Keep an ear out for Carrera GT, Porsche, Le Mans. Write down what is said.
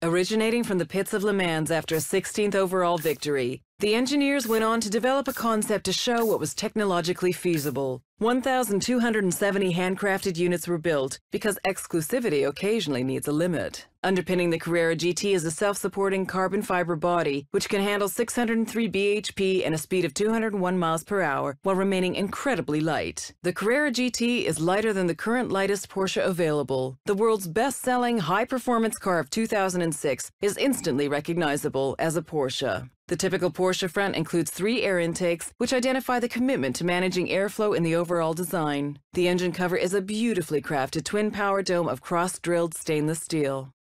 Originating from the pits of Le Mans after a 16th overall victory, the engineers went on to develop a concept to show what was technologically feasible. 1,270 handcrafted units were built because exclusivity occasionally needs a limit. Underpinning the Carrera GT is a self-supporting carbon fiber body which can handle 603 bhp and a speed of 201 miles per hour while remaining incredibly light. The Carrera GT is lighter than the current lightest Porsche available. The world's best-selling high-performance car of 2006 is instantly recognizable as a Porsche. The typical Porsche front includes 3 air intakes, which identify the commitment to managing airflow in the overall design. The engine cover is a beautifully crafted twin power dome of cross-drilled stainless steel.